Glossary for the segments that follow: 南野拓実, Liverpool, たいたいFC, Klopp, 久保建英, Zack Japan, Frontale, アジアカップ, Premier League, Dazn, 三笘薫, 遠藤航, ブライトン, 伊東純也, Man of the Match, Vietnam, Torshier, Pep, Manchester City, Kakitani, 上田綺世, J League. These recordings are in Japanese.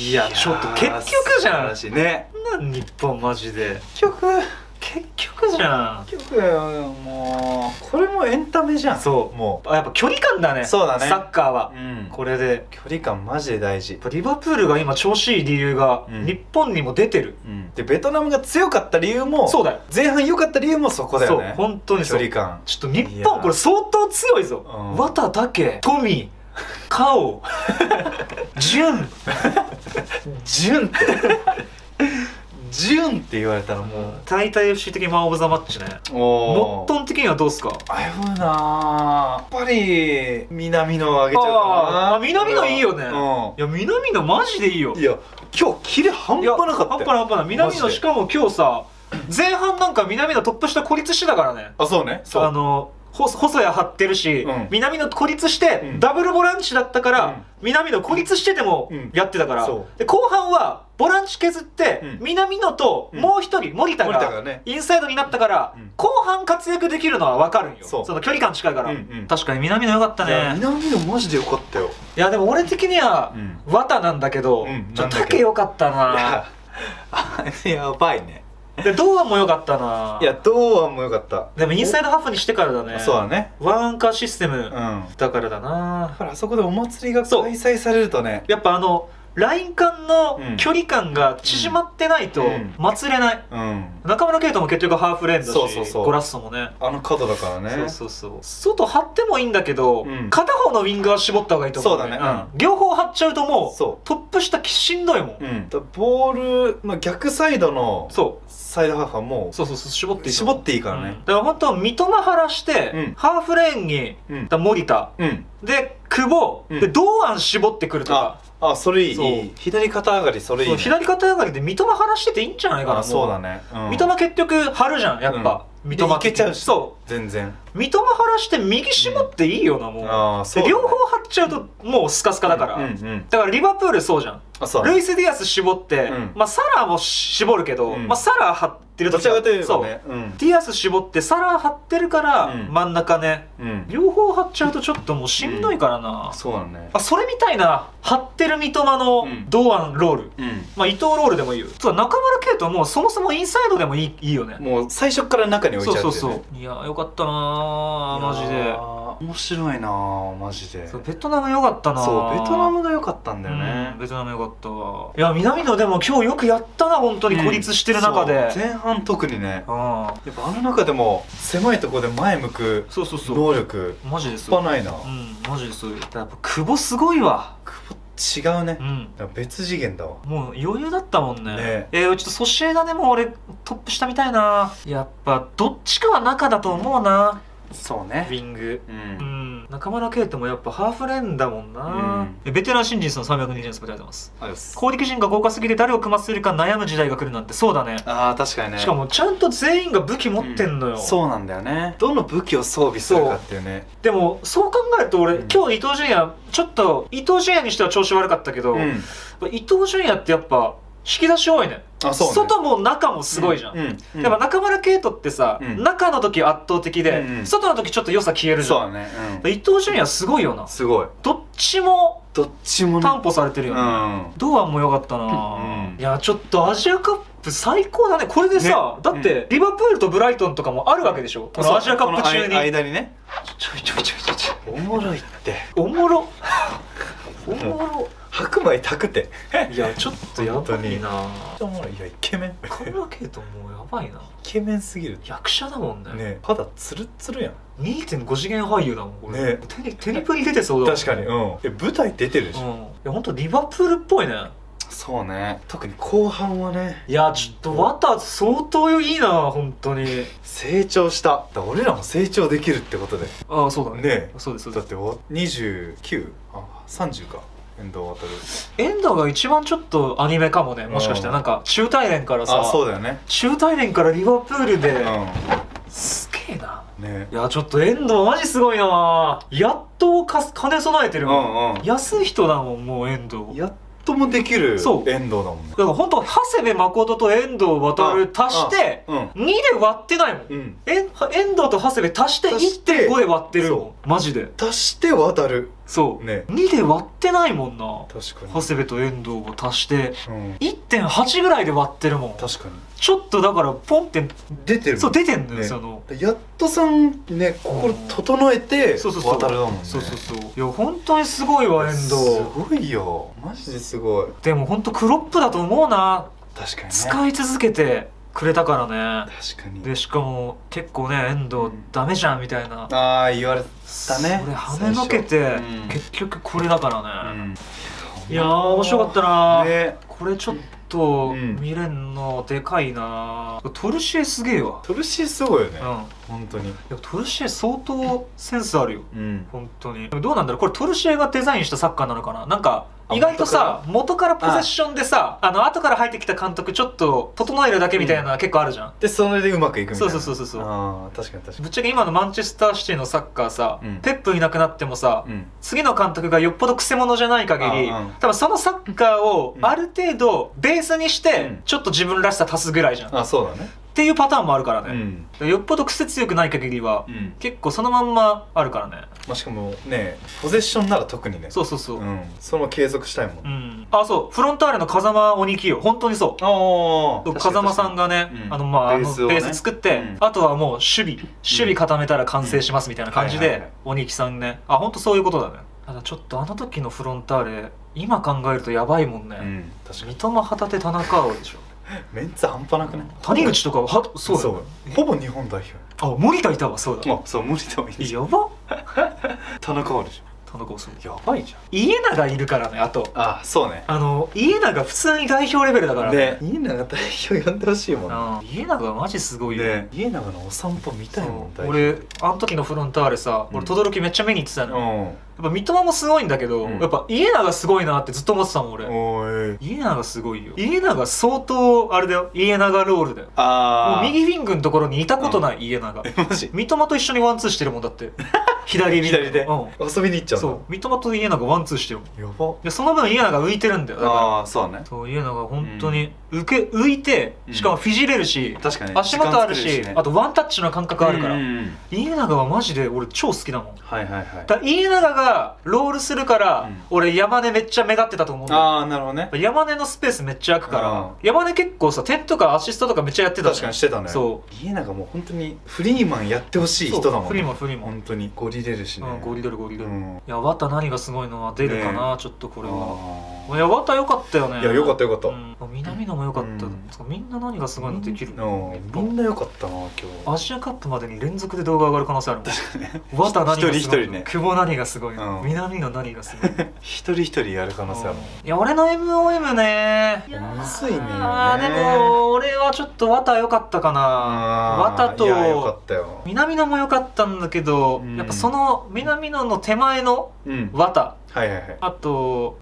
いやちょっと結局じゃんね。なん日本マジで結局じゃん。結局だよ。もうこれもエンタメじゃん。そう、もうやっぱ距離感だね。そうだね、サッカーはこれで距離感マジで大事。リバプールが今調子いい理由が日本にも出てるで、ベトナムが強かった理由もそうだよ、前半良かった理由もそこだよね。そう本当に距離感。ちょっと日本これ相当強いぞ。綿だけトミーカオジュンジュンってジュンって言われたらもう大体 FC 的にマン・オブ・ザ・マッチね。モットン的にはどうっすか。あぶなやっぱり南野をあげちゃうかな。あ、南野いいよね。いや南野マジでいいよ。いや今日キレ半端なかった。半端ない南野。しかも今日さ前半なんか南野トップ下孤立してたからね。あ、そうね。そう、細谷張ってるし、南野孤立してダブルボランチだったから南野孤立しててもやってたから、で後半はボランチ削って南野ともう一人守田がインサイドになったから、後半活躍できるのは分かるんよ。その距離感近いから。確かに南野よかったね。南野マジでよかったよ。いやでも俺的には綿なんだけど、ちょっと竹よかったな。やばいね。で堂安も良かったな。いや堂安も良かった。でもインサイドハーフにしてからだね。そうだね、ワンアンカーシステムだからだな。だからあそこでお祭りが開催されるとね、やっぱライン間の距離感が縮まってないと祭れない。中村敬斗も結局ハーフレーンだし、ゴラッソもね、あの角だからね。そう外張ってもいいんだけど、片方のウィングは絞った方がいいと思う。そうだね、両方張っちゃうともうトップ下しんどいもん。ボールの逆サイドのサイドハーフはもう絞っていいからね。だから本当三笘張らしてハーフレーンに守田で久保で堂安絞ってくるとか。あ、それいい。左肩上がり、それいい。左肩上がりで三笘張らしてていいんじゃないかな。そうだね、三笘結局張るじゃん、やっぱ三笘いけちゃうし。そう全然三笘張らして右絞っていいよな。もう両方張っちゃうともうスカスカだから。だからリバプールそうじゃん、ルイス・ディアス絞って、まあサラも絞るけど、まあサラ張ってるときはディアス絞ってサラ張ってるから真ん中ね、両方張っちゃうとちょっともうしんどいからな。そうだね、それみたいな張ってる三笘の堂安ロール、まあ伊藤ロールでもいいよ。中村敬斗はもうそもそもインサイドでもいいよね。もう最初から中に置いちゃう。いやよかったなマジで。面白いなマジで。ベトナム良かったな。そうベトナムが良かったんだよね。ベトナム良かったわ。いや南野でも今日よくやったな本当に。孤立してる中で前半特にね、やっぱあの中でも狭いところで前向く能力マジで半端ないな。マジでそういう。やっぱ久保すごいわ。違うね、別次元だわ。もう余裕だったもんね。ちょっとソシエダでも俺トップ下みたいな。やっぱどっちかは中だと思うな。そうね、ウィング。中村敬斗もやっぱハーフレンだもんな。ベテラン新人さん320円スポーツあります。攻撃陣が豪華すぎて誰を組ませるか悩む時代が来るなんて。そうだね。ああ確かにね。しかもちゃんと全員が武器持ってんのよ。そうなんだよね、どの武器を装備するかっていうね。でもそう考えると俺今日伊東純也ちょっと伊東純也にしては調子悪かったけど、伊東純也ってやっぱ引き出し多いね。外も中もすごいじゃん。やっぱ中村敬斗ってさ、中の時圧倒的で外の時ちょっと良さ消えるじゃん。伊東純也すごいよな。すごい、どっちも担保されてるよね。堂安も良かったな。いやちょっとアジアカップ最高だねこれでさ。だってリバプールとブライトンとかもあるわけでしょ、このアジアカップ中に。間にね、ちょいおもろいって、おもろ白米炊くていやちょっとやばいな。いやイケメン中村敬斗もうやばいな。イケメンすぎる、役者だもんね。肌ツルツルやん。 2.5 次元俳優だもんこれ。テニプリ出てそうだ。確かに、舞台出てるし。いやほんとリバプールっぽいね。そうね、特に後半はね。いやちょっと綿相当いいな本当に。成長した、俺らも成長できるってことで。ああそうだね。そうです。だって29、あ30か。遠藤が一番ちょっとアニメかもね、もしかしたら。なんか中大連からさ、そうだよね、中大連からリバプールで、すげえな。いやちょっと遠藤マジすごいな。やっと兼ね備えてるもん。安い人だもんもう遠藤。やっともできる遠藤だもんね。だから本当長谷部誠と遠藤航足して2で割ってないもん。遠藤と長谷部足して 1.5 で割ってるもんマジで。足して渡る。そう、ね、2で割ってないもんな。確かに長谷部と遠藤を足して、うん、1.8 ぐらいで割ってるもん。確かにちょっとだからポンって出てる。そう出てんのよ、ね、そのやっとさんね、心整えて渡るだもんね。そうそうそう。いや本当にすごいわ遠藤。すごいよマジですごい。でも本当クロップだと思うな。確かに、ね、使い続けてくれたからね。確かに。でしかも結構ね遠藤ダメじゃんみたいな、うん、ああ言われたね。それはねのけて、うん、結局これだからね、うん、いやー面白かったな、ね、これちょっと見れんのでかいな、うん、トルシエすげえわ。トルシエすごいよね、うん、本当に。いやトルシエ相当センスあるよ、うん、本当に。どうなんだろうこれトルシエがデザインしたサッカーなのかな。なんか意外とさ元からポゼッションでさ後から入ってきた監督ちょっと整えるだけみたいな結構あるじゃん。でそれでうまくいくみたいな。そうそうそうそう。ああ確かに確かに。ぶっちゃけ今のマンチェスターシティのサッカーさペップいなくなってもさ次の監督がよっぽどくせ者じゃない限り多分そのサッカーをある程度ベースにしてちょっと自分らしさ足すぐらいじゃん。あそうだねっていうパターンもあるからね、うん、よっぽど癖強くない限りは、うん、結構そのまんまあるからね、まあ、しかもねポゼッションなら特にね。そうそうそう、うん、その継続したいもん、うん、あそうフロンターレの風間鬼清本当にそう。ああ風間さんがね、うん、ベース作って、うん、あとはもう守備固めたら完成しますみたいな感じで鬼木さんね。あ本当そういうことだね。ただちょっとあの時のフロンターレ今考えるとやばいもんね、うん、三笘旗手田中碧でしょメンツ半端なくない。谷口とかはそうほぼ日本代表。あ森田いたわ。そうだそう森田もいる。やば田中あるじゃん。田中そうやばいじゃん。家長いるからね。あとあそうね家長普通に代表レベルだからね。家長代表呼んでほしいもんね。家長マジすごいよね。家長のお散歩見たいもん。俺あの時のフロンターレさ俺轟めっちゃ目に行ってたの。やっぱ三笘もすごいんだけど、うん、やっぱ家長すごいなってずっと思ってたもん俺。家長すごいよ。家長相当あれだよ家長ロールだよ。あもう右ウィングのところにいたことない、うん、家長マジ三笘と一緒にワンツーしてるもんだって左で、うん、遊びに行っちゃう。そう三笘と家長ワンツーしてるもん。やば。その分家長浮いてるんだよ。だからあそうねそう家長本当に浮いてしかもフィジれるし、うん、確かに足元あるし、ね、あとワンタッチの感覚あるから家長はマジで俺超好きだもん。はいはいはい。だ家長がロールするから、うん、俺山根めっちゃ目立ってたと思うんだよ。ああなるほどね。山根のスペースめっちゃ空くから山根結構さ点とかアシストとかめっちゃやってた。確かにしてたね。そう家長もう本当にフリーマンやってほしい人だもんね。フリーマン本当にゴリ出るしね、うん、ゴリ出る、うん、いや綿何がすごいのは出るかな、ちょっとこれは。いや綿よかったよね。いやよかったよかった、うん、南野もよかった、うん、みんな何がすごいのできるのみんなよかったな今日。アジアカップまでに連続で動画上がる可能性あるもん。確かにね綿何がすごいの一人一人ね久保何がすごいの南の何がすごい一人一人やる可能性ある。いや俺の MOM ねむずいね。あでも俺はちょっと綿良かったかな。綿と南野も良かったんだけどやっぱその南野の手前の綿あと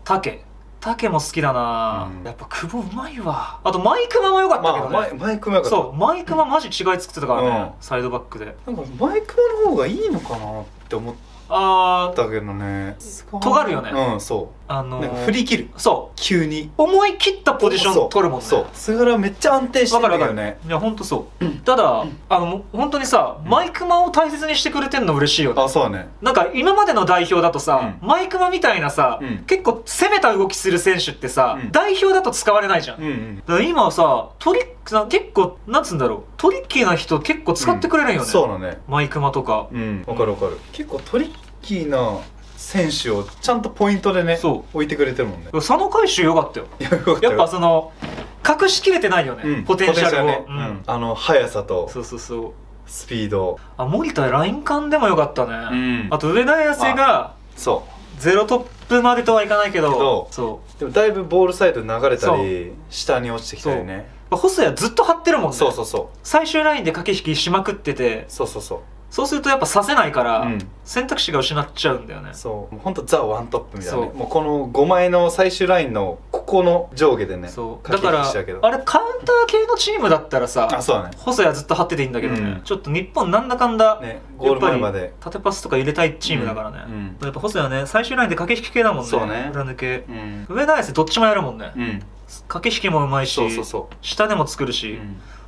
竹も好きだな、うん、やっぱ久保うまいわ。あとマイクマも良かったけどね、まあ、マイクマよかった。そうマイクママジ違い作ってたからね、うん、サイドバックでなんかマイクマの方がいいのかなって思ってあだけどね尖るよね。うんそう振り切る。そう急に思い切ったポジション取るもんね。そうそれはめっちゃ安定してるよね。いやほんとそうただ本当にさマイクマを大切にしてくれてんの嬉しいよね。あそうね。なんか今までの代表だとさマイクマみたいなさ結構攻めた動きする選手ってさ代表だと使われないじゃん。だから今はさ結構なんつうんだろうトリッキーな人結構使ってくれるよね。そうだねマイクマとか。うんわかるわかる。結構トリッキーな選手をちゃんとポイントでね置いてくれてるもんね。佐野海舟よかったよ。やっぱその隠しきれてないよねポテンシャルを。速さとそうそうそうスピード。あ森田ライン間でもよかったね。あと上田綺世がゼロトップまでとはいかないけどでもだいぶボールサイド流れたり下に落ちてきたりね。細谷ずっと張ってるもんね。そうそうそう最終ラインで駆け引きしまくっててそうそうそうそうするとやっぱさせないから選択肢が失っちゃうんだよね。そうもうほんとザ・ワントップみたいなね。もうこの5枚の最終ラインのここの上下でねだからあれカウンター系のチームだったらさ細谷ずっと張ってていいんだけどねちょっと日本なんだかんだやっぱり縦パスとか入れたいチームだからね。やっぱ細谷ね最終ラインで駆け引き系だもんね。裏抜け上田綺世どっちもやるもんね。駆け引きもうまいし下でも作るし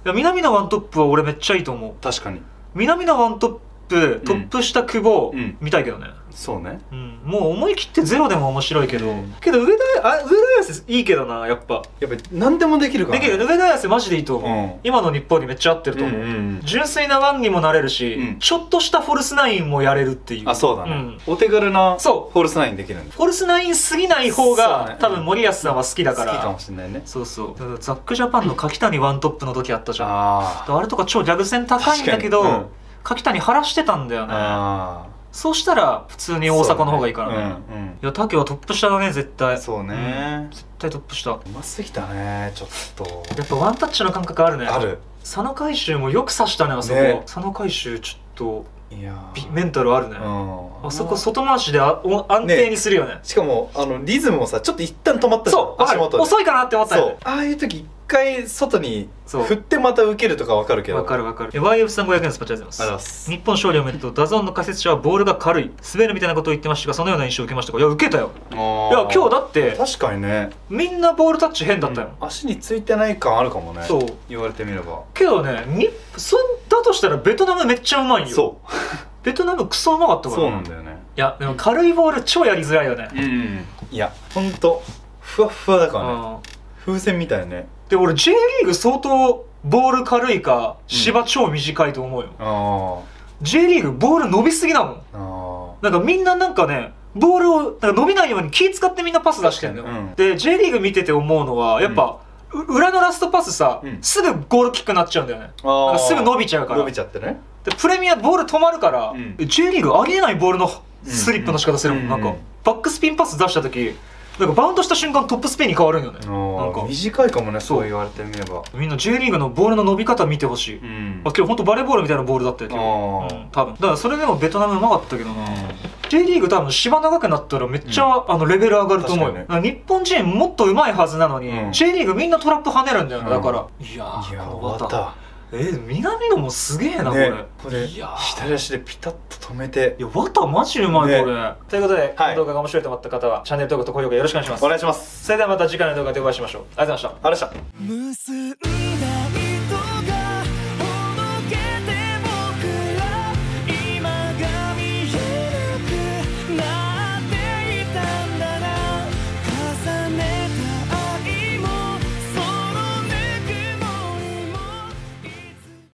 南のワントップは俺めっちゃいいと思う。確かに南のワントップした久保見たいけどね。そうね、もう思い切ってゼロでも面白いけど、上田綺世いいけどな。やっぱ何でもできるから、上田綺世マジでいいと思う。今の日本にめっちゃ合ってると思う。純粋なワンにもなれるし、ちょっとしたフォルスナインもやれるっていう。あ、そうだね、お手軽なフォルスナインできるんで、フォルスナインすぎない方が多分森保さんは好きだから。好きかもしれないね。そうそう、ザックジャパンの柿谷ワントップの時あったじゃん。あれとか超ギャグ戦高いんだけど柿谷晴らしてたんだよね。そうしたら普通に大阪の方がいいからね。いや、タケはトップ下だね、絶対。そうね、絶対トップ下。うますぎたね、ちょっと。やっぱワンタッチの感覚あるね。ある。佐野海舟もよく刺したね、あそこ。佐野海舟ちょっとメンタルあるね。あそこ外回しで安定にするよね。しかもリズムもさ、ちょっと一旦止まったじゃん。そう、遅いかなって思ったよね。ああいう時一回外に振ってまた受けるとかわかるけど。わかるわかる。YF さん500円スパチャでございます。日本勝利を見るとダゾーンの解説者はボールが軽い、滑るみたいなことを言ってましたが、そのような印象を受けましたか。いや、受けたよ。いや、今日だって確かにね、みんなボールタッチ変だったよ。足についてない感あるかもね。そう言われてみれば。けどね、そんだとしたらベトナムめっちゃうまいよ。そう、ベトナムクソうまかったから。そうなんだよね。いやでも軽いボール超やりづらいよね。いやほんとふわふわだからね、風船みたいね。で、俺 J リーグ相当ボール軽いか芝超短いと思うよ。J リーグボール伸びすぎだもん。なんかみんななんかね、ボールをなんか伸びないように気使ってみんなパス出してんだよ。で J リーグ見てて思うのはやっぱ、裏のラストパスさ、すぐゴールキックになっちゃうんだよね。なんかすぐ伸びちゃうから。伸びちゃってね。でプレミアボール止まるから J リーグありえないボールのスリップの仕方するもん。なんかバックスピンパス出した時なんかバウンドした瞬間トップスピンに変わるんよね。なんか短いかもね、そう言われてみれば。みんな J リーグのボールの伸び方見てほしい。今日ほんとバレーボールみたいなボールだったよ今日多分。だからそれでもベトナムうまかったけどな。 J リーグ多分芝長くなったらめっちゃレベル上がると思うよ。日本人もっとうまいはずなのに J リーグみんなトラップ跳ねるんだよね。だからいやー終わった。南野もすげえなこれ。これ左足でピタッと止めて、いや綿マジうまいこれ。ということで、この動画が面白いと思った方はチャンネル登録と高評価よろしくお願いします。お願いします。それではまた次回の動画でお会いしましょう。ありがとうございました。ありがとうございました。